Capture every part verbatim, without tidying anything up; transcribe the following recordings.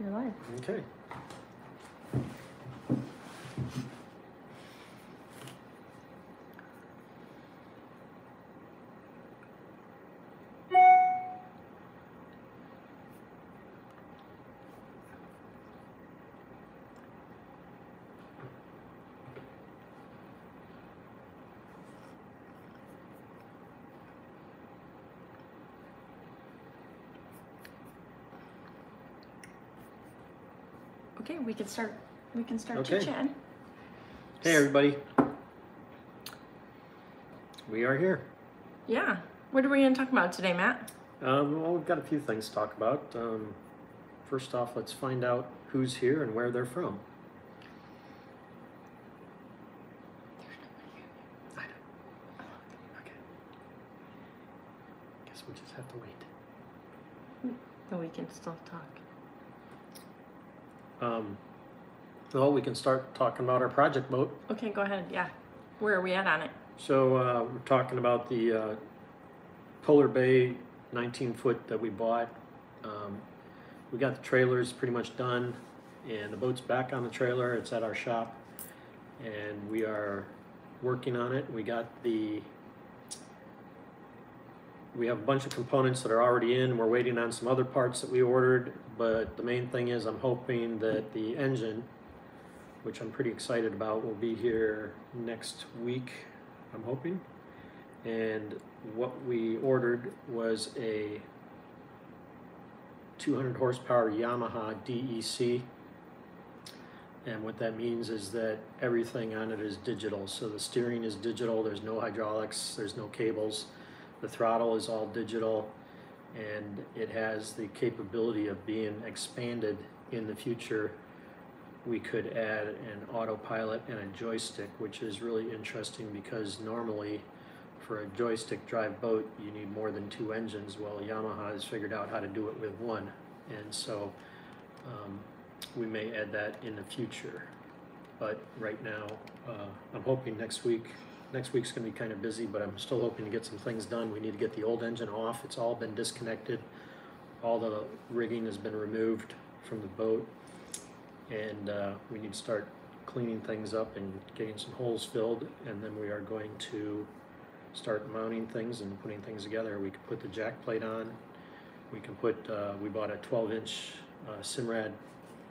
You're live. Okay. Okay, we can start. We can start okay. chit-chatting. Hey, everybody. We are here. Yeah. What are we going to talk about today, Matt? Um, well, we've got a few things to talk about. Um, first off, let's find out who's here and where they're from. There's nobody here. I don't. Oh, okay. Guess we'll just have to wait. No, we can still talk. Um, well, we can start talking about our project boat. Okay, go ahead, yeah. Where are we at on it? So, uh, we're talking about the uh, Polar Bay nineteen foot that we bought. Um, we got the trailers pretty much done, and the boat's back on the trailer. It's at our shop, and we are working on it. We got the... We have a bunch of components that are already in. We're waiting on some other parts that we ordered, but the main thing is I'm hoping that the engine, which I'm pretty excited about, will be here next week, I'm hoping. And what we ordered was a two hundred horsepower Yamaha D E C. And what that means is that everything on it is digital. So the steering is digital, there's no hydraulics, there's no cables. The throttle is all digital, and it has the capability of being expanded in the future. We could add an autopilot and a joystick, which is really interesting because normally for a joystick drive boat, you need more than two engines. Well, Yamaha has figured out how to do it with one, and so um, we may add that in the future. But right now, uh, I'm hoping next week Next week's going to be kind of busy, but I'm still hoping to get some things done. We need to get the old engine off. It's all been disconnected. All the rigging has been removed from the boat. And uh, we need to start cleaning things up and getting some holes filled. And then we are going to start mounting things and putting things together. We can put the jack plate on. We can put, uh, we bought a twelve inch uh, Simrad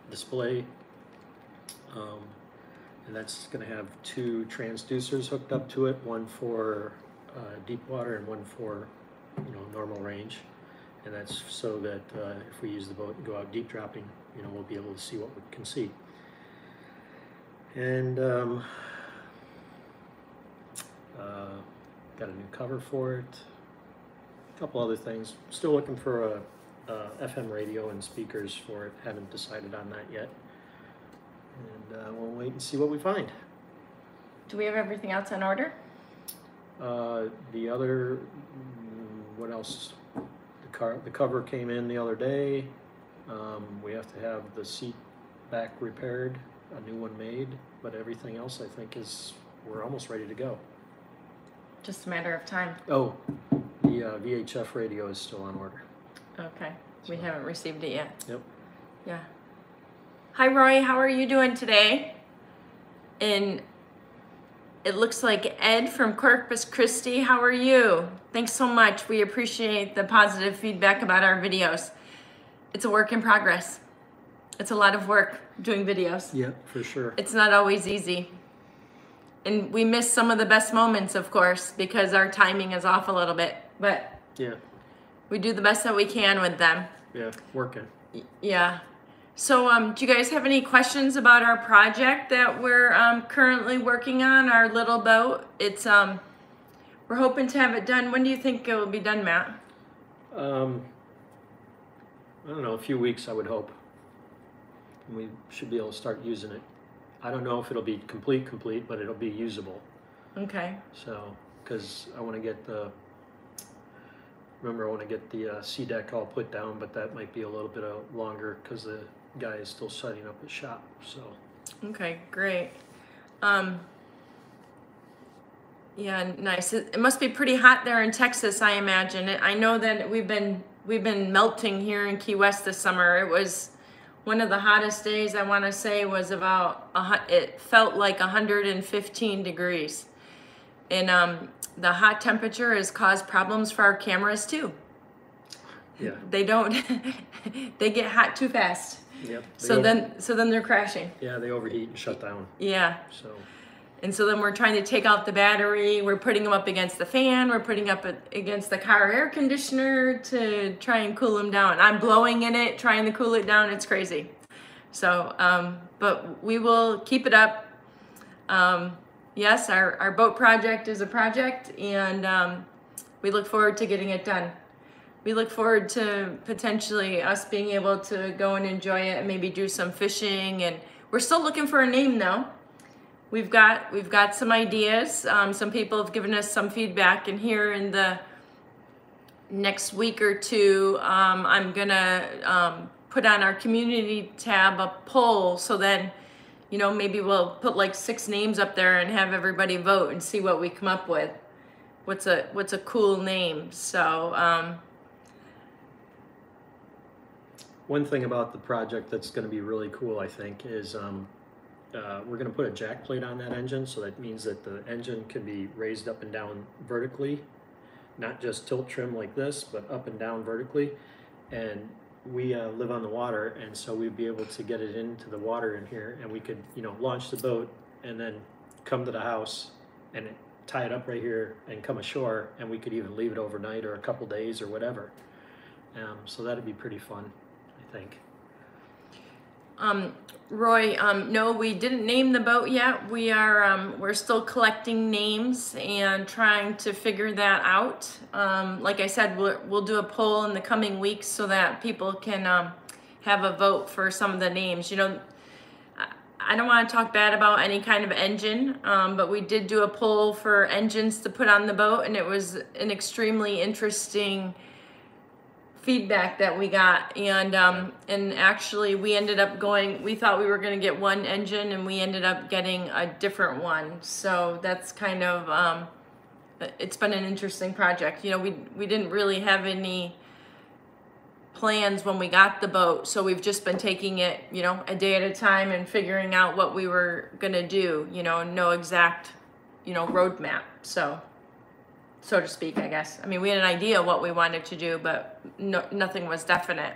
display. Um, And that's going to have two transducers hooked up to it, one for uh, deep water and one for, you know, normal range. And that's so that uh, if we use the boat and go out deep dropping, you know, we'll be able to see what we can see. And um, uh, got a new cover for it. A couple other things. Still looking for a, a F M radio and speakers for it. Haven't decided on that yet. And uh, we'll wait and see what we find. Do we have everything else in order? Uh, the other, what else? The car, the cover came in the other day. Um, we have to have the seat back repaired, a new one made, but everything else I think is, we're almost ready to go. Just a matter of time. Oh, the uh, V H F radio is still on order. Okay, so we haven't received it yet. Yep. Yeah. Hi Roy, how are you doing today? And it looks like Ed from Corpus Christi, how are you? Thanks so much, we appreciate the positive feedback about our videos. It's a work in progress. It's a lot of work doing videos. Yeah, for sure. It's not always easy. And we miss some of the best moments, of course, because our timing is off a little bit, but yeah, we do the best that we can with them. Yeah, working. Yeah. So um, do you guys have any questions about our project that we're um, currently working on, our little boat? It's um, we're hoping to have it done. When do you think it will be done, Matt? Um, I don't know, a few weeks I would hope. We should be able to start using it. I don't know if it'll be complete, complete, but it'll be usable. Okay. So, because I want to get the, remember I want to get the uh, sea deck all put down, but that might be a little bit of longer because the guy is still setting up his shop, so. Okay, great. Um, yeah, nice. It, it must be pretty hot there in Texas, I imagine. I know that we've been we've been melting here in Key West this summer. It was One of the hottest days, I want to say, was about, a, it felt like one hundred fifteen degrees. And um, the hot temperature has caused problems for our cameras too. Yeah. They don't, they get hot too fast. Yep. So then, so then they're crashing. Yeah, they overheat and shut down. Yeah. So. And so then we're trying to take out the battery. We're putting them up against the fan. We're putting up against the car air conditioner to try and cool them down. I'm blowing in it, trying to cool it down. It's crazy. So, um, but we will keep it up. Um, yes, our, our boat project is a project, and um, we look forward to getting it done. We look forward to potentially us being able to go and enjoy it and maybe do some fishing. And we're still looking for a name though. We've got we've got some ideas. Um, some people have given us some feedback, and here in the next week or two, um, I'm gonna um, put on our community tab a poll. So then, you know, maybe we'll put like six names up there and have everybody vote and see what we come up with. What's a what's a cool name? So. Um, One thing about the project that's going to be really cool, I think, is um, uh, we're going to put a jack plate on that engine. So that means that the engine can be raised up and down vertically, not just tilt trim like this, but up and down vertically. And we uh, live on the water, and so we'd be able to get it into the water in here, and we could, you know, launch the boat and then come to the house and tie it up right here and come ashore, and we could even leave it overnight or a couple days or whatever. Um, so that'd be pretty fun. Think. Um, Roy, um, no, we didn't name the boat yet. We are, um, we're still collecting names and trying to figure that out. Um, like I said, we'll, we'll do a poll in the coming weeks so that people can um, have a vote for some of the names. You know, I don't want to talk bad about any kind of engine, um, but we did do a poll for engines to put on the boat, and it was an extremely interesting feedback that we got, and um, and actually we ended up going, we thought we were going to get one engine, and we ended up getting a different one. So that's kind of, um, it's been an interesting project. You know, we, we didn't really have any plans when we got the boat, so we've just been taking it, you know, a day at a time and figuring out what we were going to do, you know, no exact, you know, roadmap, so. so to speak, I guess. I mean, we had an idea of what we wanted to do, but no, nothing was definite.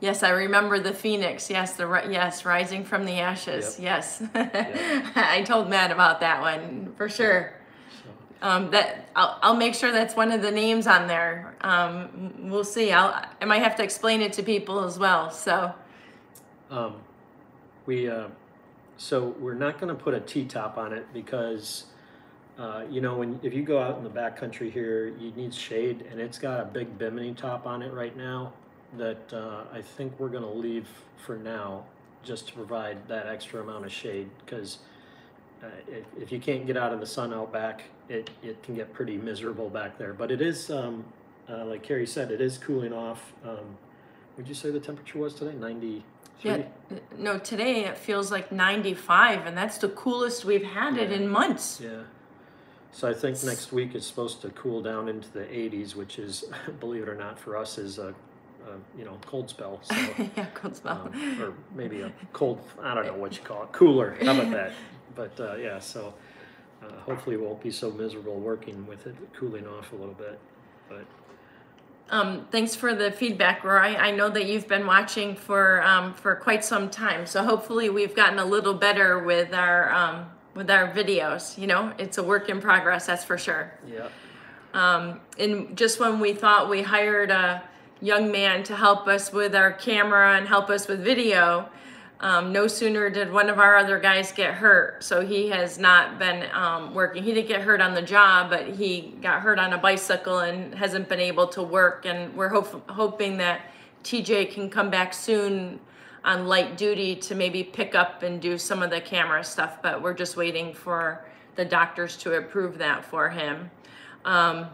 Yes, I remember the Phoenix. Yes, the yes, rising from the ashes. Yep. Yes. Yep. I told Matt about that one for sure. So. Um, that I'll, I'll make sure that's one of the names on there. Um, we'll see. I'll, I might have to explain it to people as well. So um, we uh, so we're not going to put a T-top on it because Uh, you know, when if you go out in the backcountry here, you need shade, and it's got a big bimini top on it right now that uh, I think we're going to leave for now just to provide that extra amount of shade, because uh, if, if you can't get out of the sun out back, it, it can get pretty miserable back there. But it is, um, uh, like Carrie said, it is cooling off. Um, would you say the temperature was today? ninety? Yeah, no, today it feels like ninety-five, and that's the coolest we've had it in months. Yeah. So I think next week it's supposed to cool down into the eighties, which is, believe it or not, for us is a, a you know, cold spell. So, yeah, cold spell. Um, or maybe a cold, I don't know what you call it, cooler. How about that? But uh, yeah, so uh, hopefully we won't be so miserable working with it cooling off a little bit. But um, thanks for the feedback, Roy. I know that you've been watching for um, for quite some time, so hopefully we've gotten a little better with our. Um, with our videos, you know, it's a work in progress, that's for sure. Yeah. Um, and just when we thought we hired a young man to help us with our camera and help us with video, um, no sooner did one of our other guys get hurt. So he has not been um, working. He didn't get hurt on the job, but he got hurt on a bicycle and hasn't been able to work. And we're hope hoping that T J can come back soon on light duty to maybe pick up and do some of the camera stuff, but we're just waiting for the doctors to approve that for him. Um,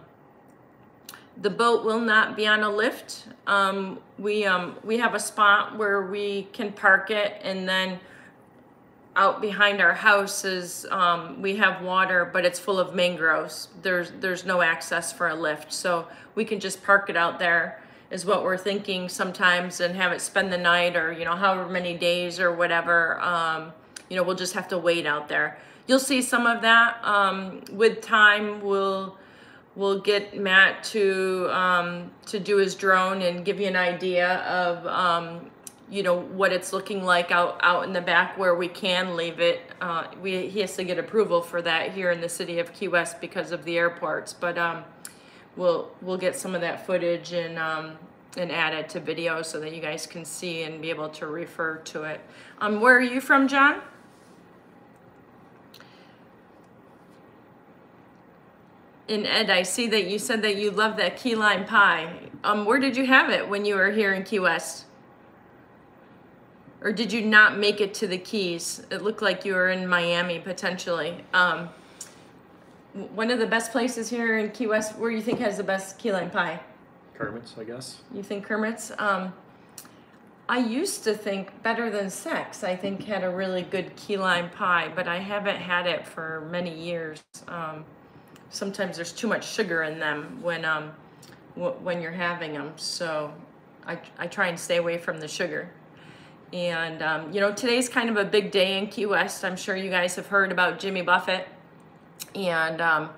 the boat will not be on a lift. Um, we, um, we have a spot where we can park it, and then out behind our house is, um, we have water, but it's full of mangroves. There's, there's no access for a lift, so we can just park it out there is what we're thinking sometimes, and have it spend the night, or, you know, however many days or whatever. Um, you know, we'll just have to wait out there. You'll see some of that. Um, with time, we'll we'll get Matt to um, to do his drone and give you an idea of um, you know, what it's looking like out out in the back where we can leave it. Uh, we he has to get approval for that here in the city of Key West because of the airports, but um, we'll we'll get some of that footage and um, and add it to video so that you guys can see and be able to refer to it. Um, where are you from, John? And Ed, I see that you said that you love that key lime pie. Um, where did you have it when you were here in Key West? Or did you not make it to the Keys? It looked like you were in Miami, potentially. Um, one of the best places here in Key West, where you think has the best key lime pie? Kermit's, I guess. You think Kermit's? Um, I used to think Better Than Sex, I think, had a really good key lime pie, but I haven't had it for many years. Um, Sometimes there's too much sugar in them when um w when you're having them, so I, I try and stay away from the sugar. And um, you know, today's kind of a big day in Key West. I'm sure you guys have heard about Jimmy Buffett, and um,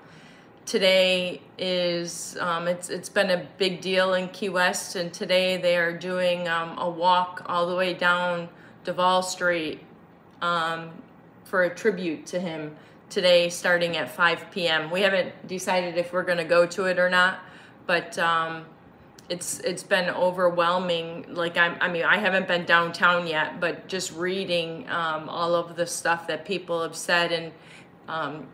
today is um, it's it's been a big deal in Key West, and today they are doing um, a walk all the way down Duval Street um, for a tribute to him. Today, starting at five P M We haven't decided if we're going to go to it or not, but um, it's it's been overwhelming. Like I'm, I mean, I haven't been downtown yet, but just reading um, all of the stuff that people have said, and um,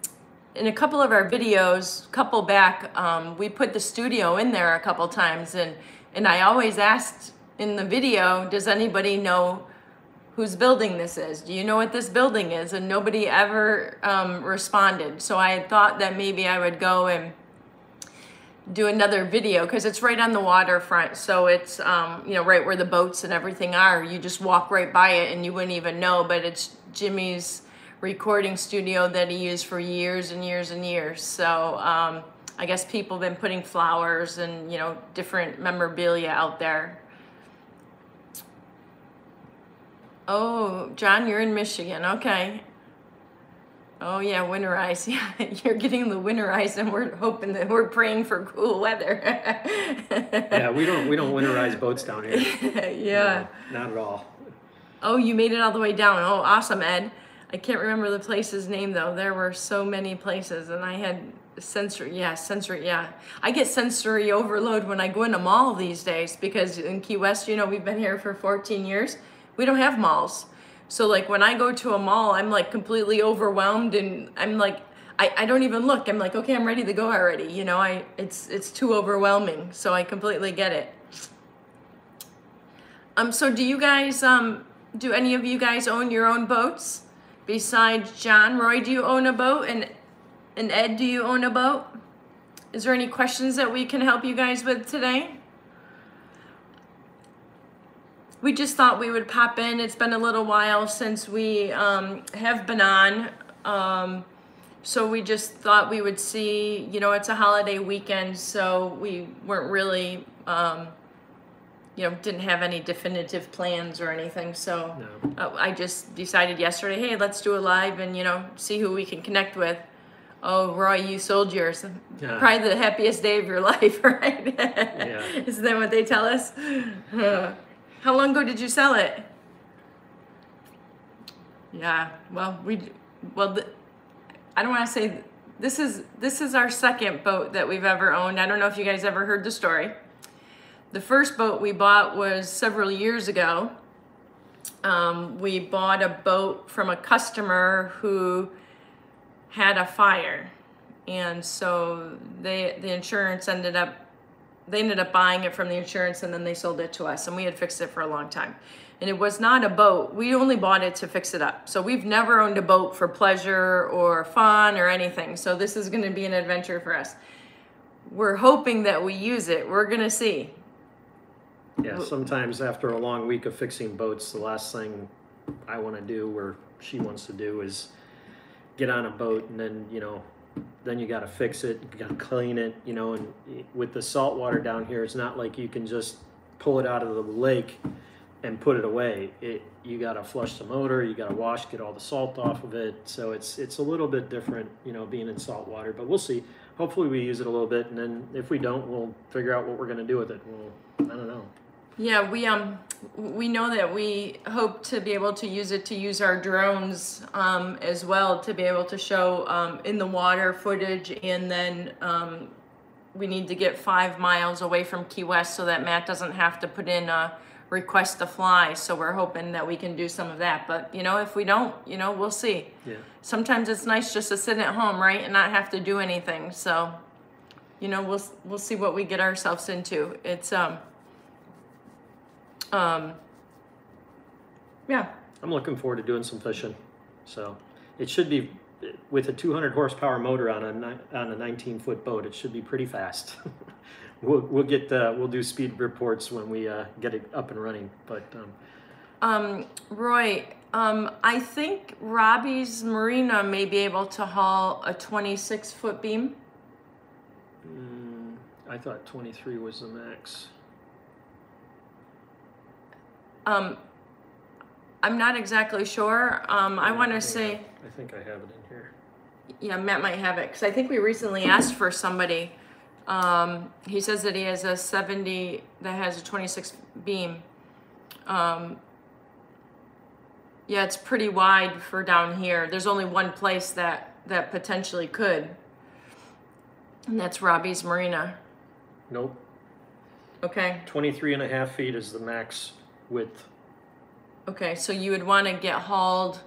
in a couple of our videos, couple back, um, we put the studio in there a couple times, and and I always asked in the video, does anybody know whose building this is? Do you know what this building is? And nobody ever um, responded. So I had thought that maybe I would go and do another video, because it's right on the waterfront. So it's, um, you know, right where the boats and everything are. You just walk right by it and you wouldn't even know, but it's Jimmy's recording studio that he used for years and years and years. So um, I guess people have been putting flowers and, you know, different memorabilia out there. Oh, John, you're in Michigan, okay. Oh yeah, winterize, yeah, you're getting the winterize, and we're hoping that we're praying for cool weather. Yeah, we don't we don't winterize boats down here. Yeah. No, not at all. Oh, you made it all the way down. Oh, awesome, Ed. I can't remember the place's name though. There were so many places, and I had sensory, yeah, sensory, yeah. I get sensory overload when I go in a mall these days, because in Key West, you know, we've been here for fourteen years. We don't have malls. So like when I go to a mall, I'm like completely overwhelmed, and I'm like, I, I don't even look. I'm like, okay, I'm ready to go already. You know, I it's it's too overwhelming. So I completely get it. Um, so do you guys, um, do any of you guys own your own boats besides John? Roy, do you own a boat? And, and Ed, do you own a boat? Is there any questions that we can help you guys with today? We just thought we would pop in. It's been a little while since we um, have been on. Um, so we just thought we would see, you know, it's a holiday weekend, so we weren't really, um, you know, didn't have any definitive plans or anything. So no. uh, I just decided yesterday, hey, let's do a live and, you know, see who we can connect with. Oh, Roy, you sold yours. Yeah. Probably the happiest day of your life, right? Yeah. Isn't that what they tell us? Yeah. How long ago did you sell it? Yeah, well, we, well, the, I don't want to say, this is, this is our second boat that we've ever owned. I don't know if you guys ever heard the story. The first boat we bought was several years ago. Um, we bought a boat from a customer who had a fire. And so they, the insurance ended up, they ended up buying it from the insurance, and then they sold it to us, and we had fixed it for a long time. And it was not a boat. We only bought it to fix it up. So we've never owned a boat for pleasure or fun or anything. So this is going to be an adventure for us. We're hoping that we use it. We're going to see. Yeah, sometimes after a long week of fixing boats, the last thing I want to do, or she wants to do, is get on a boat and then, you know, then you got to fix it, you got to clean it, you know, and with the salt water down here, it's not like you can just pull it out of the lake and put it away. It, you got to flush the motor, you got to wash, get all the salt off of it. So it's, it's a little bit different, you know, being in salt water, but we'll see. Hopefully we use it a little bit, and then if we don't, we'll figure out what we're going to do with it. We'll, I don't know. Yeah, we um we know that we hope to be able to use it to use our drones um, as well, to be able to show um, in the water footage, and then um, we need to get five miles away from Key West so that Matt doesn't have to put in a request to fly. So we're hoping that we can do some of that. But, you know, if we don't, you know, we'll see. Yeah. Sometimes it's nice just to sit at home, right, and not have to do anything. So, you know, we'll we'll see what we get ourselves into. It's um. Um, yeah. I'm looking forward to doing some fishing. So it should be, with a two hundred horsepower motor on a on a nineteen foot boat, it should be pretty fast. we'll we'll get uh, we'll do speed reports when we uh, get it up and running. But um, um Roy, um, I think Robbie's Marina may be able to haul a twenty-six foot beam. Mm, I thought twenty-three was the max. Um, I'm not exactly sure. Um, yeah, I want to say... I, I think I have it in here. Yeah, Matt might have it, because I think we recently asked for somebody. Um, he says that he has a seventy that has a twenty-six beam. Um, yeah, it's pretty wide for down here. There's only one place that, that potentially could, and that's Robbie's Marina. Nope. Okay. twenty-three and a half feet is the max width. Okay, so you would want to get hauled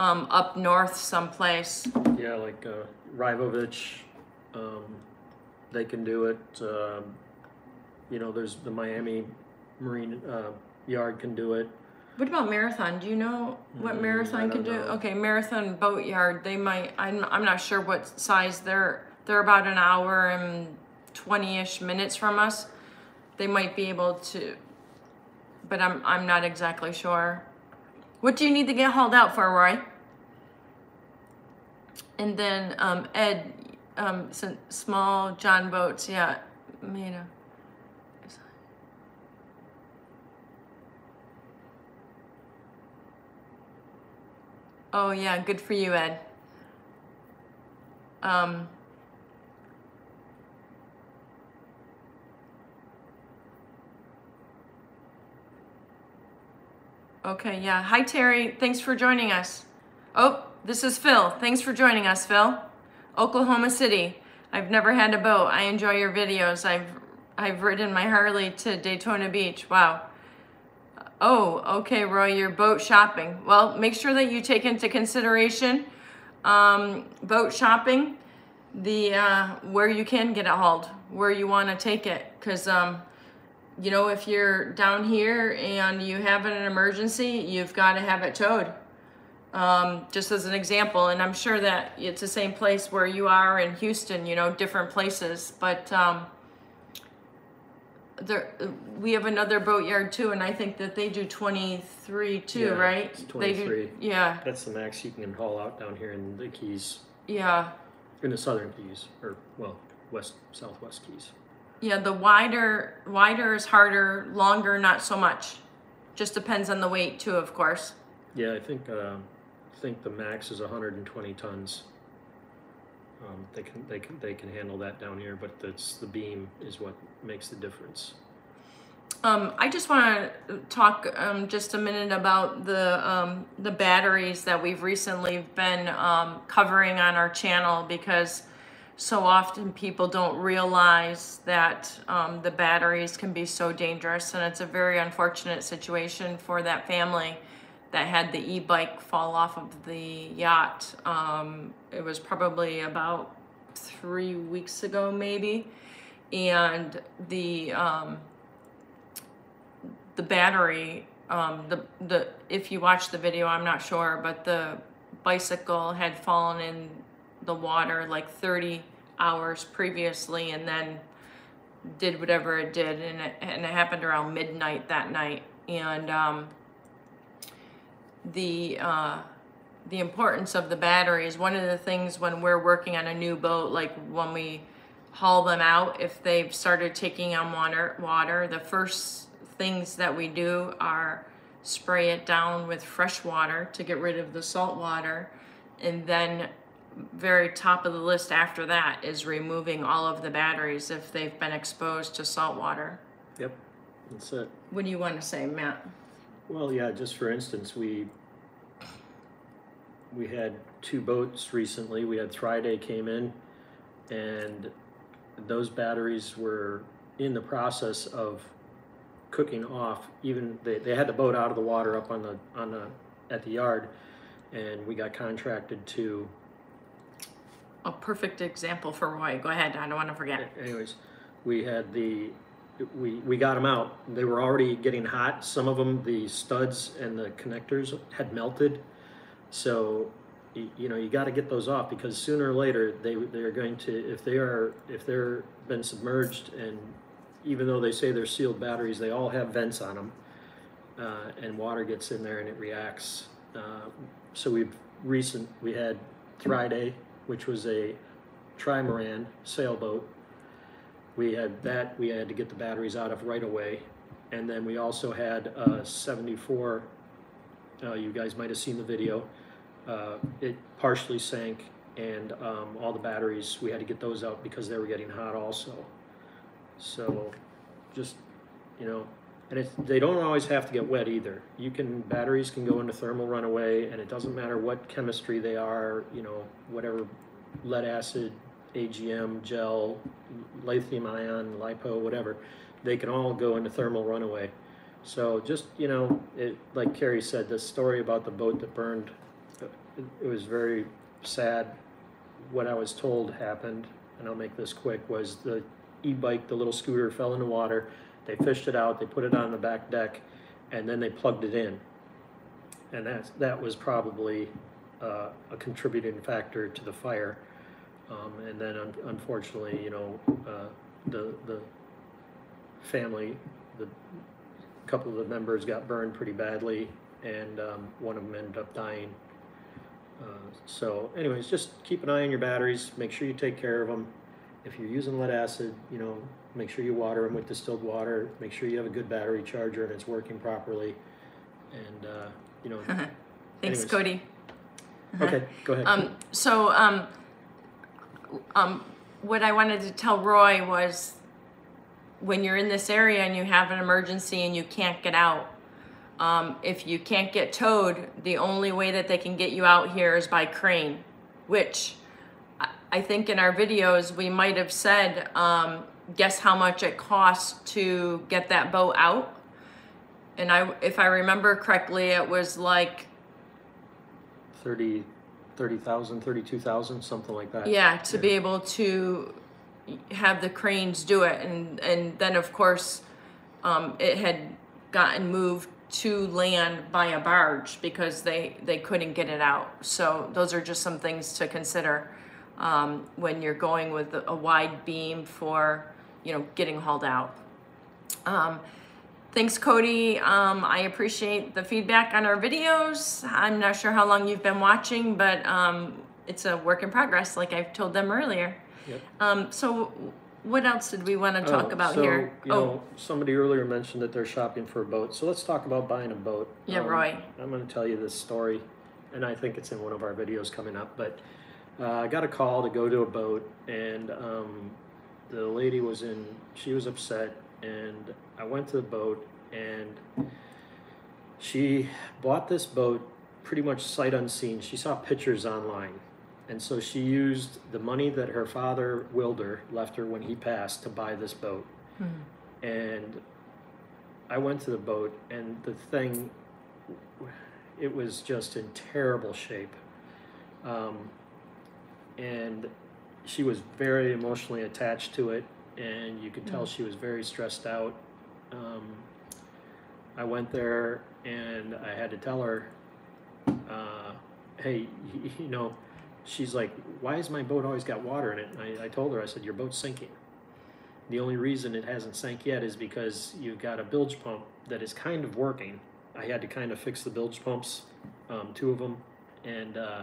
um, up north someplace. Yeah, like uh, Rybovich, um, they can do it. Uh, you know, there's the Miami Marine uh, Yard can do it. What about Marathon? Do you know what mm, Marathon can do? Know. Okay, Marathon Boat Yard, they might, I'm, I'm not sure what size they're, they're about an hour and twenty-ish minutes from us. They might be able to, but I'm, I'm not exactly sure. What do you need to get hauled out for, Roy? And then um, Ed, um, small John boats, yeah. Mina. Oh yeah, good for you, Ed. Um, Okay, yeah. Hi, Terry. Thanks for joining us. Oh, this is Phil. Thanks for joining us, Phil. Oklahoma City. I've never had a boat. I enjoy your videos. I've I've ridden my Harley to Daytona Beach. Wow. Oh, okay, Roy, you're boat shopping. Well, make sure that you take into consideration um, boat shopping, the uh, where you can get it hauled, where you want to take it, because um, you know, if you're down here and you have an emergency, you've got to have it towed. Um, just as an example, and I'm sure that it's the same place where you are in Houston, you know, different places. But um, there, we have another boatyard too, and I think that they do twenty-three too, yeah, right? It's twenty-three. They do, yeah. That's the max you can haul out down here in the Keys. Yeah. In the Southern Keys, or well, west, Southwest Keys. Yeah, the wider, wider is harder, longer, not so much. Just depends on the weight too, of course. Yeah, I think uh, I think the max is one hundred twenty tons. Um, they can they can they can handle that down here, but that's the beam is what makes the difference. Um, I just want to talk um, just a minute about the um, the batteries that we've recently been um, covering on our channel, because so often people don't realize that um, the batteries can be so dangerous, and it's a very unfortunate situation for that family that had the e-bike fall off of the yacht. Um, it was probably about three weeks ago maybe, and the um, the battery, um, the, the if you watch the video, I'm not sure, but the bicycle had fallen in the water like thirty hours previously, and then did whatever it did, and it, and it happened around midnight that night. And um, the uh, the importance of the battery is one of the things when we're working on a new boat, like when we haul them out, if they've started taking on water, water, the first things that we do are spray it down with fresh water to get rid of the salt water. And then very top of the list after that is removing all of the batteries if they've been exposed to salt water. Yep, that's it. What do you want to say, Matt? Well, yeah, just for instance, we we had two boats recently. We had Friday came in, and those batteries were in the process of cooking off. Even they, they had the boat out of the water up on the on the at the yard, and we got contracted to. A perfect example for Roy. Go ahead. I don't want to forget. Anyways, we had the we we got them out. They were already getting hot. Some of them, the studs and the connectors had melted. So, you know, you got to get those off because sooner or later they they're going to if they are if they're been submerged, and even though they say they're sealed batteries, they all have vents on them, uh, and water gets in there and it reacts. Uh, so we've recent we had Friday, which was a trimaran sailboat. We had that we had to get the batteries out of right away. And then we also had a seventy-four, uh, you guys might have seen the video, uh, it partially sank, and um, all the batteries, we had to get those out because they were getting hot also. So just, you know, and it's, they don't always have to get wet either. You can, batteries can go into thermal runaway, and it doesn't matter what chemistry they are, you know, whatever, lead acid, A G M, gel, lithium ion, lipo, whatever, they can all go into thermal runaway. So just, you know, it, like Carrie said, the story about the boat that burned, it, it was very sad. What I was told happened, and I'll make this quick, was the e-bike, the little scooter, fell in the water. They fished it out, they put it on the back deck, and then they plugged it in. And that's, that was probably uh, a contributing factor to the fire. Um, and then, un unfortunately, you know, uh, the, the family, the couple of the members got burned pretty badly, and um, one of them ended up dying. Uh, so anyways, just keep an eye on your batteries, make sure you take care of them. If you're using lead acid, you know, make sure you water them with distilled water. Make sure you have a good battery charger and it's working properly. And, uh, you know. Uh-huh. Thanks, Cody. Uh-huh. Okay, go ahead. Um, so um, um, what I wanted to tell Roy was when you're in this area and you have an emergency and you can't get out, um, if you can't get towed, the only way that they can get you out here is by crane, which I think in our videos we might have said, um, guess how much it costs to get that boat out. And I, if I remember correctly, it was like thirty thousand, thirty-two thousand, something like that. Yeah, to yeah. be able to have the cranes do it. And, and then, of course, um, it had gotten moved to land by a barge because they, they couldn't get it out. So those are just some things to consider um, when you're going with a wide beam for, you know, getting hauled out. Um, thanks, Cody. Um, I appreciate the feedback on our videos. I'm not sure how long you've been watching, but um, it's a work in progress, like I've told them earlier. Yep. Um, so what else did we want to talk oh, about so, here? You oh, know, somebody earlier mentioned that they're shopping for a boat. So let's talk about buying a boat. Yeah, um, Roy. I'm going to tell you this story, and I think it's in one of our videos coming up, but uh, I got a call to go to a boat, and um, the lady was in, she was upset, and I went to the boat, and she bought this boat pretty much sight unseen. She saw pictures online, and so she used the money that her father, Wilder, left her when he passed to buy this boat. Mm-hmm. And I went to the boat, and the thing, it was just in terrible shape. Um, and she was very emotionally attached to it, and you could tell she was very stressed out. Um, I went there, and I had to tell her, uh, hey, you know, she's like, why has my boat always got water in it? And I, I told her, I said, your boat's sinking. The only reason it hasn't sank yet is because you've got a bilge pump that is kind of working. I had to kind of fix the bilge pumps, um, two of them, and uh,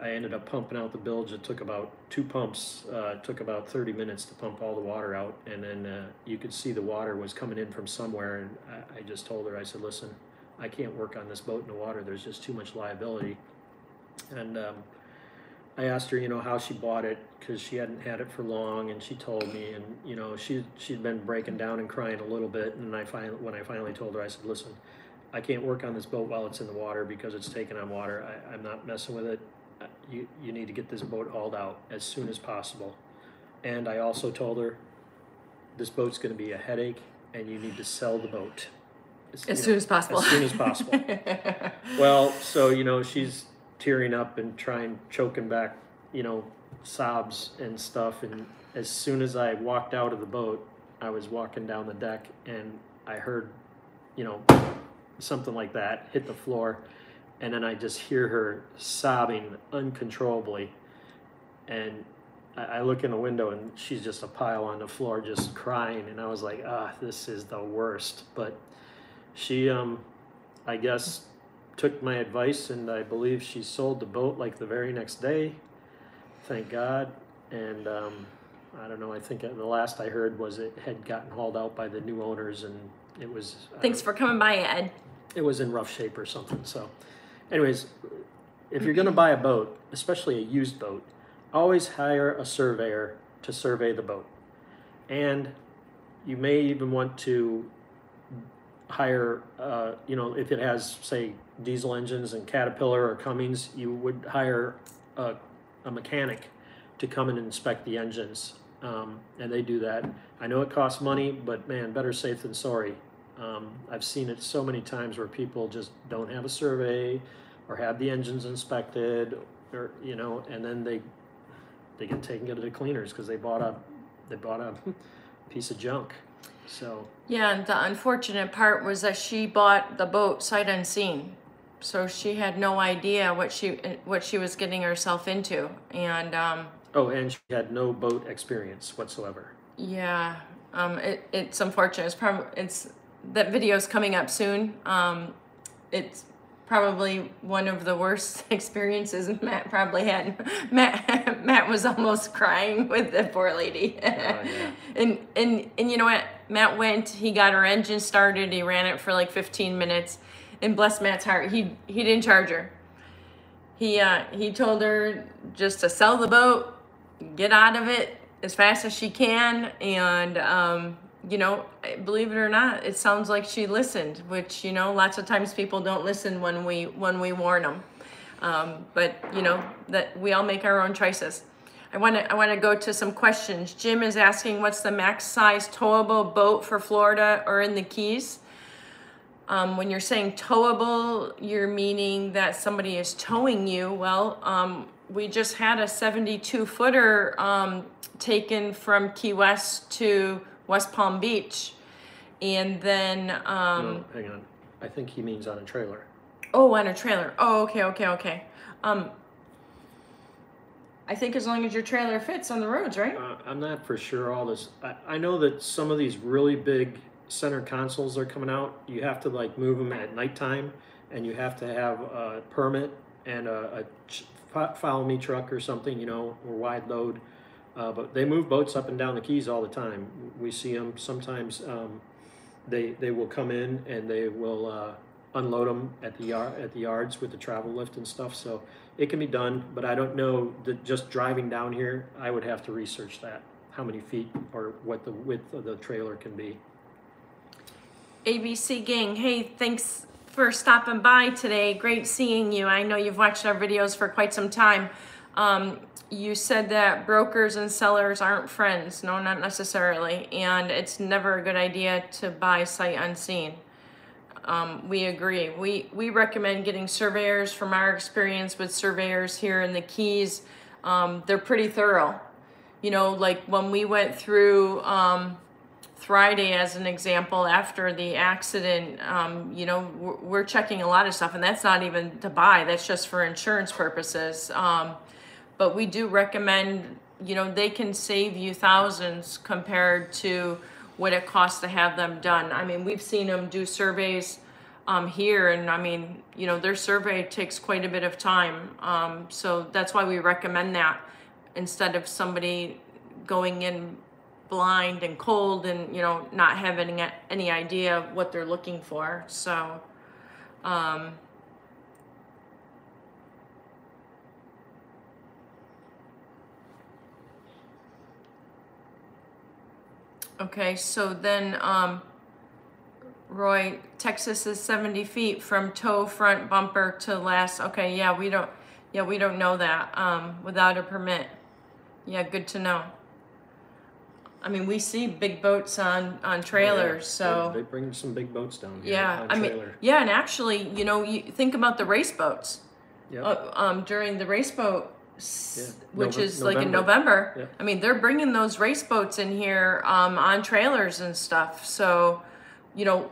I ended up pumping out the bilge. It took about two pumps. Uh, it took about thirty minutes to pump all the water out, and then uh, you could see the water was coming in from somewhere, and I, I just told her, I said, listen, I can't work on this boat in the water. There's just too much liability. And um, I asked her, you know, how she bought it, because she hadn't had it for long, and she told me, and, you know, she, she'd been breaking down and crying a little bit, and I finally, when I finally told her, I said, listen, I can't work on this boat while it's in the water because it's taking on water. I, I'm not messing with it. You, you need to get this boat hauled out as soon as possible. And I also told her, this boat's going to be a headache, and you need to sell the boat. As, as soon know, as possible. As soon as possible. Well, so, you know, she's tearing up and trying, choking back, you know, sobs and stuff. And as soon as I walked out of the boat, I was walking down the deck, and I heard, you know, something like that hit the floor. And then I just hear her sobbing uncontrollably. And I, I look in the window, and she's just a pile on the floor just crying. And I was like, ah, this is the worst. But she, um, I guess, took my advice, and I believe she sold the boat like the very next day. Thank God. And um, I don't know, I think the last I heard was it had gotten hauled out by the new owners. And it was... Thanks for coming by, Ed. It was in rough shape or something, so... Anyways, if you're going to buy a boat, especially a used boat, always hire a surveyor to survey the boat. And you may even want to hire, uh, you know, if it has, say, diesel engines and Caterpillar or Cummins, you would hire a, a mechanic to come and inspect the engines. Um, and they do that. I know it costs money, but man, better safe than sorry. Um, I've seen it so many times where people just don't have a survey or have the engines inspected, or, you know, and then they they get taken to the cleaners because they bought a they bought a piece of junk. So yeah, and the unfortunate part was that she bought the boat sight unseen, so she had no idea what she what she was getting herself into, and um, oh, and she had no boat experience whatsoever. Yeah, um, it, it's unfortunate. It's probably it's. That video's coming up soon. Um, it's probably one of the worst experiences Matt probably had. Matt, Matt was almost crying with the poor lady. Oh, yeah. and, and, and you know what? Matt went, he got her engine started, he ran it for like fifteen minutes. And bless Matt's heart, he, he didn't charge her. He, uh, he told her just to sell the boat, get out of it as fast as she can, and... Um, you know, believe it or not, it sounds like she listened, which, you know, lots of times people don't listen when we when we warn them. Um, but, you know, that we all make our own choices. I want to I want to go to some questions. Jim is asking, what's the max size towable boat for Florida or in the Keys? Um, when you're saying towable, you're meaning that somebody is towing you. Well, um, we just had a seventy-two footer um, taken from Key West to West Palm Beach, and then um no, hang on, I think he means on a trailer. Oh, on a trailer. Oh, okay, okay, okay. um I think as long as your trailer fits on the roads, right? uh, I'm not for sure all this. I, I know that some of these really big center consoles are coming out. You have to like move them at nighttime, and you have to have a permit and a, a follow me truck or something, you know, or wide load. Uh, but they move boats up and down the Keys all the time. We see them sometimes. Um, they they will come in and they will uh, unload them at the yard at the yards with the travel lift and stuff. So it can be done, but I don't know that just driving down here. I would have to research that, how many feet or what the width of the trailer can be. A B C gang, hey, thanks for stopping by today. Great seeing you. I know you've watched our videos for quite some time. Um, you said that brokers and sellers aren't friends. No, not necessarily. And it's never a good idea to buy sight unseen. Um, we agree. We, we recommend getting surveyors. From our experience with surveyors here in the Keys, um, they're pretty thorough. You know, like when we went through um, Friday as an example after the accident, um, you know, we're, we're checking a lot of stuff, and that's not even to buy. That's just for insurance purposes. Um, But we do recommend, you know, they can save you thousands compared to what it costs to have them done. I mean, we've seen them do surveys um, here. And I mean, you know, their survey takes quite a bit of time. Um, so that's why we recommend that instead of somebody going in blind and cold and, you know, not having any idea of what they're looking for. So, um, okay, so then um, Roy, Texas is seventy feet from tow front bumper to last. Okay, yeah, we don't, yeah, we don't know that um, without a permit. Yeah, good to know. I mean, we see big boats on on trailers, yeah, so they, they bring some big boats down here. Yeah, on I trailer. mean, yeah, and actually, you know, you think about the race boats. Yeah. Uh, um, during the race boat. Yeah. Which Nove is November. like in November. Yeah. I mean, they're bringing those race boats in here um, on trailers and stuff. So, you know,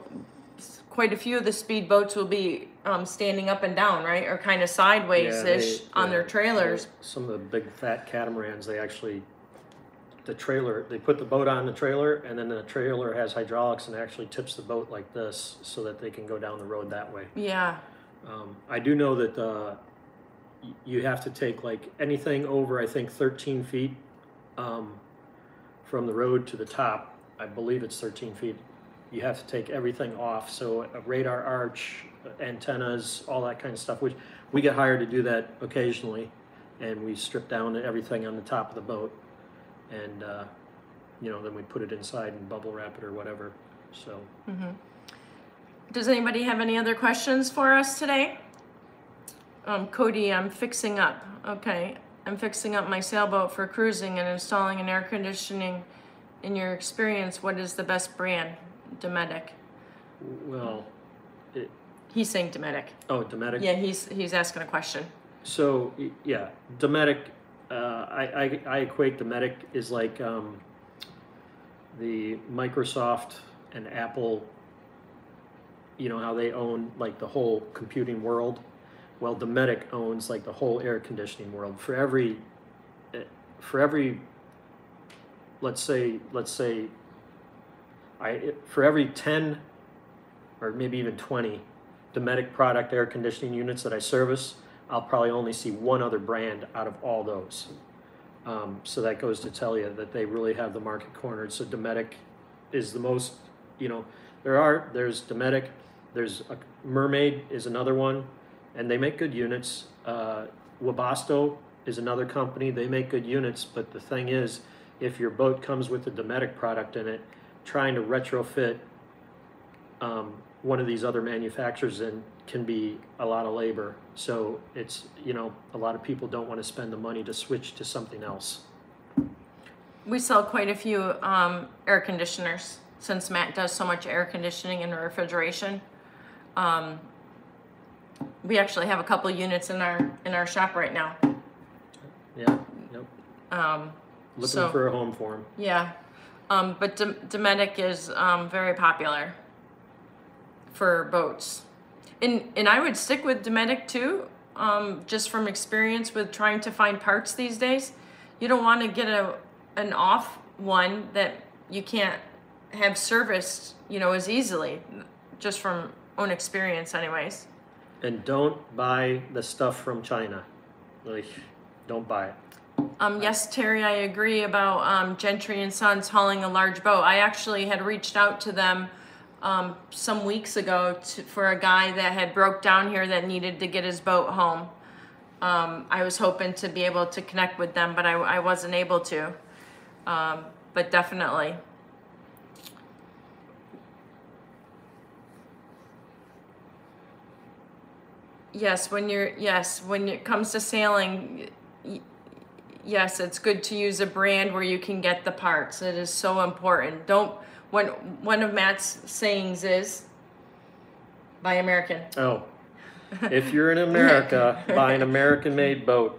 quite a few of the speed boats will be um, standing up and down, right? Or kind of sideways-ish yeah, on yeah, their trailers. Some of the big fat catamarans, they actually, the trailer, they put the boat on the trailer, and then the trailer has hydraulics and actually tips the boat like this so that they can go down the road that way. Yeah. Um, I do know that... Uh, you have to take like anything over, I think, thirteen feet um, from the road to the top. I believe it's thirteen feet. You have to take everything off. So a radar arch, antennas, all that kind of stuff, which we get hired to do that occasionally. And we strip down everything on the top of the boat. And, uh, you know, then we put it inside and bubble wrap it or whatever. So. Mm-hmm. Does anybody have any other questions for us today? Um, Cody, I'm fixing up. Okay, I'm fixing up my sailboat for cruising and installing an air conditioning. In your experience, what is the best brand? Dometic. Well, it, he's saying Dometic. Oh, Dometic. Yeah, he's he's asking a question. So yeah, Dometic. Uh, I, I I equate Dometic is like um, the Microsoft and Apple. You know how they own like the whole computing world. Well, Dometic owns like the whole air conditioning world. For every, for every, let's say, let's say, I for every ten, or maybe even twenty, Dometic product air conditioning units that I service, I'll probably only see one other brand out of all those. Um, so that goes to tell you that they really have the market cornered. So Dometic is the most, you know, there are there's Dometic, there's a, Mermaid is another one. And they make good units. Uh, Wabasto is another company. They make good units, but the thing is, if your boat comes with a Dometic product in it, trying to retrofit um, one of these other manufacturers in can be a lot of labor. So it's, you know, a lot of people don't want to spend the money to switch to something else. We sell quite a few um, air conditioners since Matt does so much air conditioning and refrigeration. Um, We actually have a couple units in our in our shop right now. Yeah. Yep. Um, Looking so, for a home for them. Yeah, um, but Dometic is um, very popular for boats, and and I would stick with Dometic too, um, just from experience with trying to find parts these days. You don't want to get a an off one that you can't have serviced, you know, as easily, just from own experience, anyways. And don't buy the stuff from China. Like, don't buy it. Um, yes, Terry, I agree about um, Gentry and Sons hauling a large boat. I actually had reached out to them um, some weeks ago to, for a guy that had broke down here that needed to get his boat home. Um, I was hoping to be able to connect with them, but I, I wasn't able to. Um, but definitely. Yes, when you're yes, when it comes to sailing, yes, it's good to use a brand where you can get the parts. It is so important. Don't one one of Matt's sayings is buy American. Oh. If you're in America, buy an American-made boat.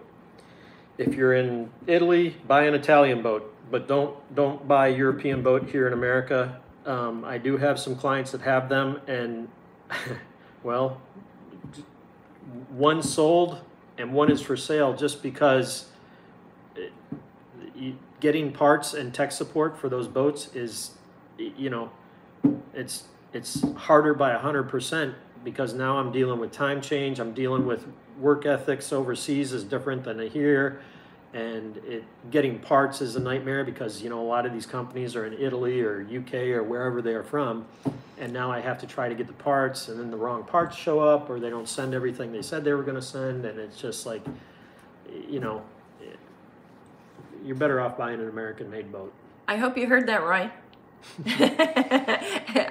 If you're in Italy, buy an Italian boat, but don't don't buy a European boat here in America. Um, I do have some clients that have them, and well, one sold and one is for sale just because getting parts and tech support for those boats is, you know, it's it's harder by a hundred percent because now I'm dealing with time change. I'm dealing with work ethics overseas is different than here. And it, getting parts is a nightmare because, you know, a lot of these companies are in Italy or U K or wherever they are from. And now I have to try to get the parts, and then the wrong parts show up, or they don't send everything they said they were going to send. And it's just like, you know, you're better off buying an American-made boat. I hope you heard that right.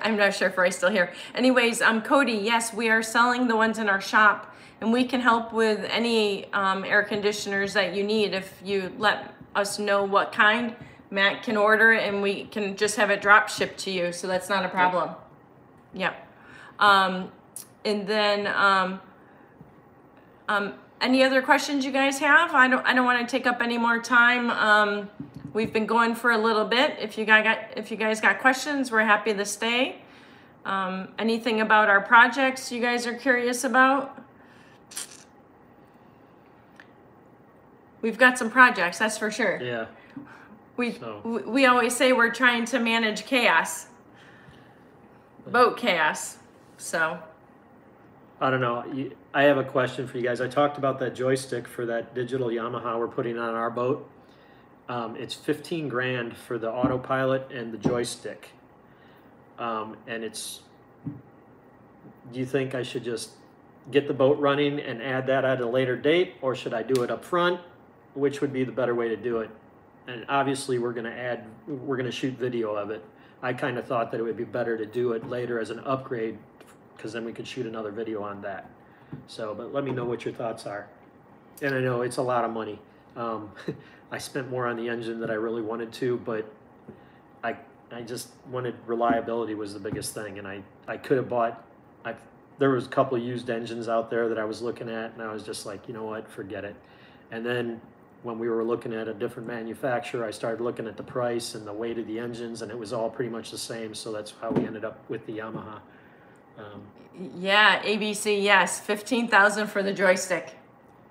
I'm not sure if Ray's still here. Anyways, um, Cody, yes, we are selling the ones in our shop, and we can help with any um, air conditioners that you need. If you let us know what kind, Matt can order it, and we can just have it drop shipped to you, so that's not a problem. Yeah. Um, and then um, um, any other questions you guys have? I don't, I don't want to take up any more time. Um, We've been going for a little bit. If you guys got, if you guys got questions, we're happy to stay. Um, anything about our projects you guys are curious about? We've got some projects, that's for sure. Yeah. We, so. we, we always say we're trying to manage chaos, boat chaos, so. I don't know, I have a question for you guys. I talked about that joystick for that digital Yamaha we're putting on our boat. Um, it's fifteen grand for the autopilot and the joystick. Um, and it's, do you think I should just get the boat running and add that at a later date, or should I do it up front? Which would be the better way to do it? And obviously we're gonna add, we're gonna shoot video of it. I kind of thought that it would be better to do it later as an upgrade, because then we could shoot another video on that. So, but let me know what your thoughts are. And I know it's a lot of money. Um, I spent more on the engine than I really wanted to, but I I just wanted reliability was the biggest thing, and I, I could have bought, I, there was a couple of used engines out there that I was looking at, and I was just like, you know what, forget it. And then when we were looking at a different manufacturer, I started looking at the price and the weight of the engines, and it was all pretty much the same, so that's how we ended up with the Yamaha. Um, yeah, A B C, yes, fifteen thousand dollars for the joystick.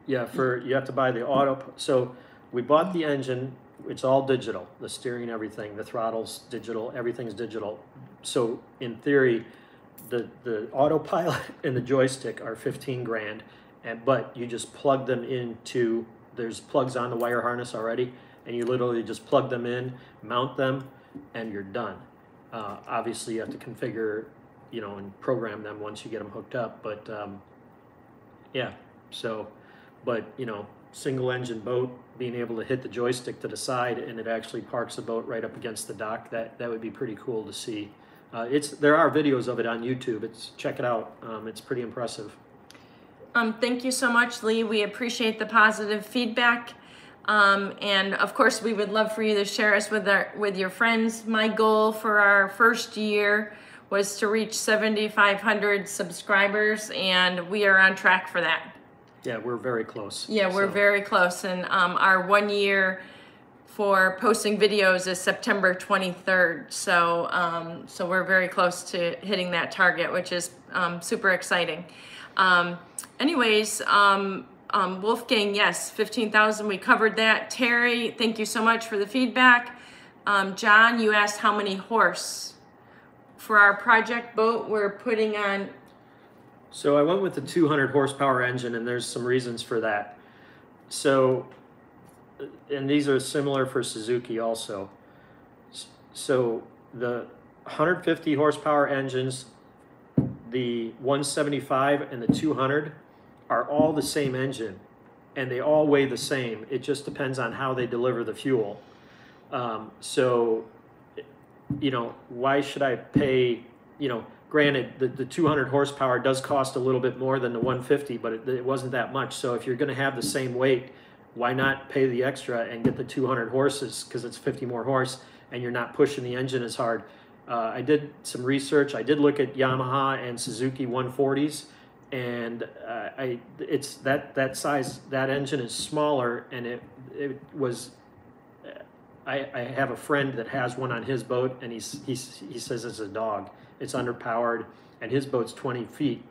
Yeah, for you have to buy the auto. So we bought the engine. It's all digital, the steering, everything, the throttle's digital, everything's digital. So in theory, the the autopilot and the joystick are fifteen grand, and but you just plug them into, there's plugs on the wire harness already, and you literally just plug them in, mount them, and you're done. Uh, obviously, you have to configure, you know, and program them once you get them hooked up. But um, yeah, so. But, you know, single engine boat, being able to hit the joystick to the side and it actually parks the boat right up against the dock, that, that would be pretty cool to see. Uh, it's, there are videos of it on YouTube. It's, check it out. Um, it's pretty impressive. Um, thank you so much, Lee. We appreciate the positive feedback. Um, and, of course, we would love for you to share us with, our, with your friends. My goal for our first year was to reach seventy-five hundred subscribers, and we are on track for that. Yeah, we're very close. Yeah, we're so. very close. And um, our one year for posting videos is September twenty-third. So um, so we're very close to hitting that target, which is um, super exciting. Um, anyways, um, um, Wolfgang, yes, fifteen thousand, we covered that. Terry, thank you so much for the feedback. Um, John, you asked how many horse. For our project boat, we're putting on... So I went with the two hundred horsepower engine, and there's some reasons for that. So, and these are similar for Suzuki also. So the one hundred fifty horsepower engines, the one seventy-five and the two hundred are all the same engine, and they all weigh the same. It just depends on how they deliver the fuel. Um, so, you know, why should I pay, you know, granted, the, the two hundred horsepower does cost a little bit more than the one fifty, but it, it wasn't that much. So if you're going to have the same weight, why not pay the extra and get the two hundred horses, because it's fifty more horse and you're not pushing the engine as hard. Uh, I did some research. I did look at Yamaha and Suzuki one forties, and uh, I it's that that size, that engine is smaller, and it it was. I, I have a friend that has one on his boat, and he's, he's he says it's a dog. It's underpowered, and his boat's twenty feet.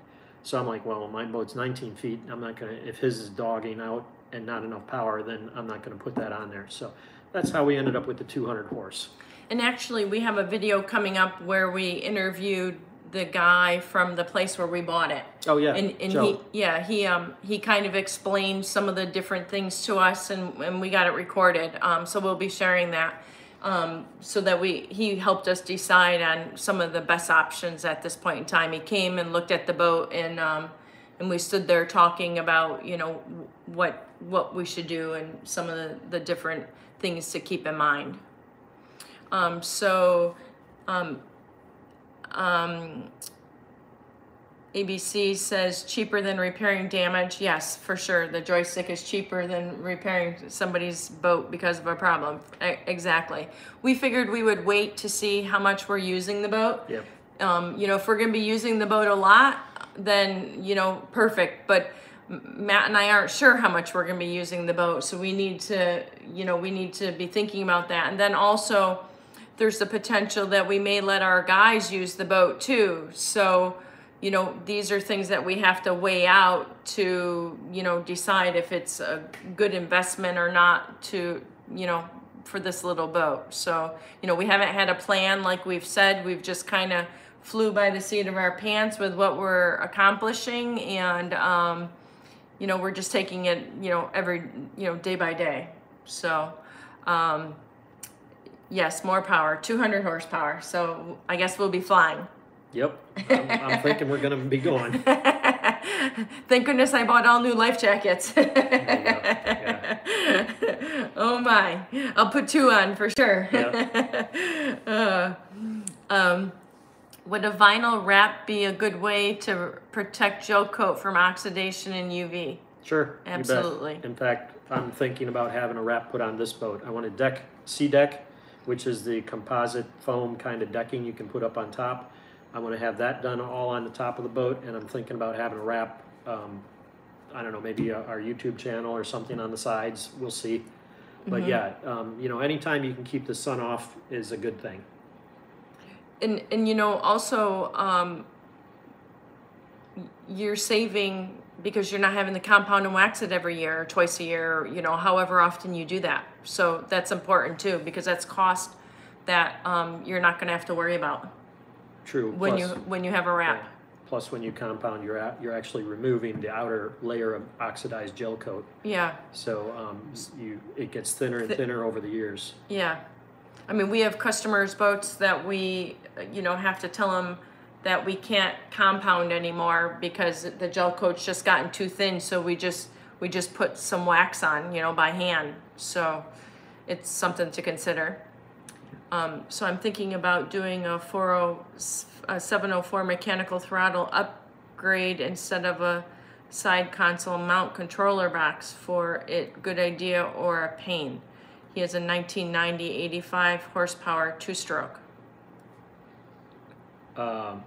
So I'm like, well, my boat's nineteen feet. I'm not gonna, if his is dogging out and not enough power, then I'm not gonna put that on there. So that's how we ended up with the two hundred horse. And actually, we have a video coming up where we interviewed the guy from the place where we bought it. Oh yeah. And, and he, yeah, he, um, he kind of explained some of the different things to us, and, and we got it recorded. Um, so we'll be sharing that, um, so that we, he helped us decide on some of the best options at this point in time. He came and looked at the boat, and, um, and we stood there talking about, you know, what, what we should do and some of the, the different things to keep in mind. Um, so, um, Um, A B C says cheaper than repairing damage. Yes, for sure. The joystick is cheaper than repairing somebody's boat because of a problem. I, exactly. We figured we would wait to see how much we're using the boat. Yep. Um, you know, if we're going to be using the boat a lot, then, you know, perfect. But Matt and I aren't sure how much we're going to be using the boat. So we need to, you know, we need to be thinking about that. And then also, there's the potential that we may let our guys use the boat too. So, you know, these are things that we have to weigh out to, you know, decide if it's a good investment or not to, you know, for this little boat. So, you know, we haven't had a plan like we've said. We've just kind of flew by the seat of our pants with what we're accomplishing. And, um, you know, we're just taking it, you know, every, you know, day by day. So, um, yes, more power, two hundred horsepower. So I guess we'll be flying. Yep, I'm, I'm thinking we're going to be going. Thank goodness I bought all new life jackets. There you go. Yeah. Oh my, I'll put two on for sure. Yeah. uh, um, would a vinyl wrap be a good way to protect gel coat from oxidation and U V? Sure. Absolutely. In fact, I'm thinking about having a wrap put on this boat. I want a deck, sea deck, which is the composite foam kind of decking you can put up on top. I'm gonna have that done all on the top of the boat, and I'm thinking about having a wrap, um, I don't know, maybe a, our YouTube channel or something on the sides, we'll see. But mm-hmm. yeah, um, you know, anytime you can keep the sun off is a good thing. And, and you know, also, um, you're saving, because you're not having to compound and wax it every year or twice a year, or, you know, however often you do that. So that's important too, because that's cost that um, you're not going to have to worry about. True. When plus, you when you have a wrap. Yeah. Plus, when you compound, you're at, you're actually removing the outer layer of oxidized gel coat. Yeah. So um, you it gets thinner and thinner over the years. Yeah, I mean, we have customers' boats that we you know have to tell them that we can't compound anymore because the gel coat's just gotten too thin. So we just we just put some wax on, you know, by hand. So it's something to consider. Um, so I'm thinking about doing a, four oh, a seven oh four mechanical throttle upgrade instead of a side console mount controller box for it. Good idea or a pain? He has a nineteen ninety eighty-five horsepower two-stroke. Um,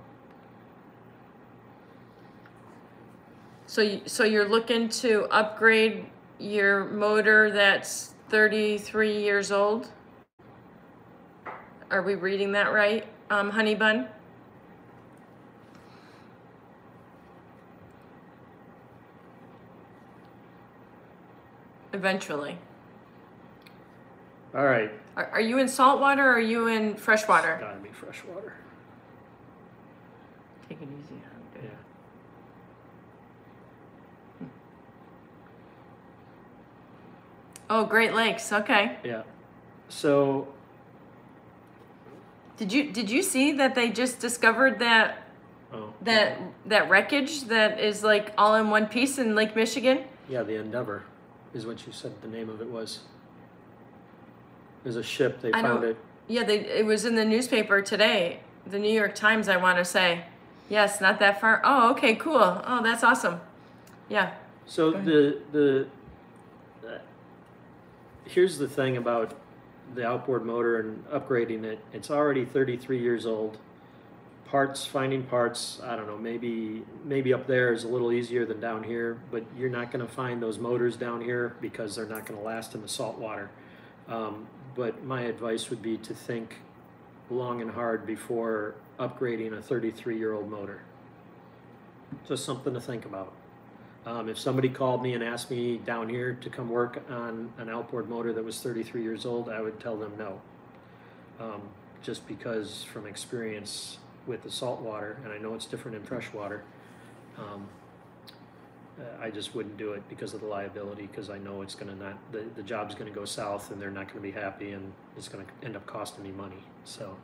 so, you, so you're looking to upgrade your motor that's thirty-three years old? Are we reading that right, um, Honey Bun? Eventually. All right. Are, are you in saltwater or are you in freshwater? It's gotta be freshwater. Take it easy. Yeah. Hmm. Oh, Great Lakes. Okay. Yeah. So. Did you did you see that they just discovered that oh, that yeah. that wreckage that is like all in one piece in Lake Michigan? Yeah, the Endeavor, is what you said the name of it was. It was a ship. They I found it. Yeah, they. It was in the newspaper today, the New York Times. I want to say. Yes, not that far. Oh, okay, cool. Oh, that's awesome. Yeah. So the, the, uh, here's the thing about the outboard motor and upgrading it. It's already thirty-three years old. Parts, finding parts, I don't know, maybe, maybe up there is a little easier than down here, but you're not gonna find those motors down here because they're not gonna last in the salt water. Um, but my advice would be to think long and hard before upgrading a thirty-three year old motor. Just something to think about. Um, if somebody called me and asked me down here to come work on an outboard motor that was thirty-three years old, I would tell them no. Um, just because from experience, with the salt water, and I know it's different in freshwater. Um, I just wouldn't do it because of the liability, because I know it's going to not, the, the job's going to go south and they're not going to be happy, and it's going to end up costing me money. So,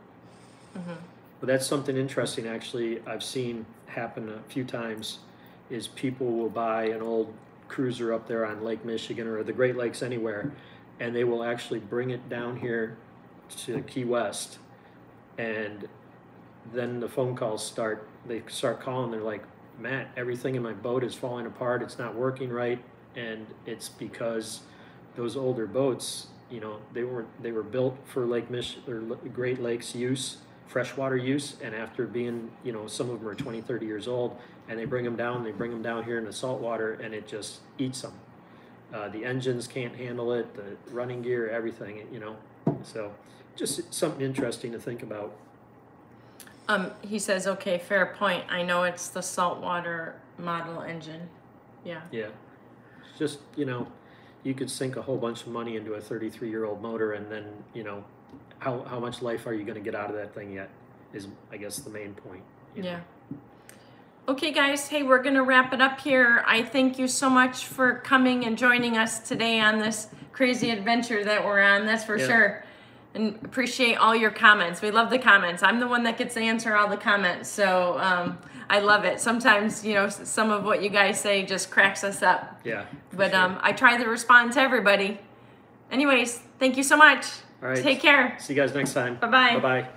mm-hmm. But that's something interesting actually I've seen happen a few times, is people will buy an old cruiser up there on Lake Michigan or the Great Lakes anywhere, and they will actually bring it down here to Key West, and then the phone calls start, they start calling, they're like, Matt, everything in my boat is falling apart, it's not working right, and it's because those older boats, you know, they were they were built for Lake Mich or Great Lakes use, freshwater use, and after being, you know, some of them are twenty, thirty years old, and they bring them down, they bring them down here in the salt water, and it just eats them. Uh, the engines can't handle it, the running gear, everything, you know, so just something interesting to think about. Um, he says, okay, fair point. I know it's the saltwater model engine. Yeah. Yeah. It's just, you know, you could sink a whole bunch of money into a thirty-three-year-old motor, and then, you know, how, how much life are you going to get out of that thing yet is, I guess, the main point. You know? Yeah. Okay, guys. Hey, we're going to wrap it up here. I thank you so much for coming and joining us today on this crazy adventure that we're on. That's for yeah. sure. And appreciate all your comments. We love the comments. I'm the one that gets to answer all the comments, so um, I love it. Sometimes, you know, some of what you guys say just cracks us up. Yeah. But sure. um, I try to respond to everybody. Anyways, thank you so much. All right. Take care. See you guys next time. Bye-bye. Bye-bye.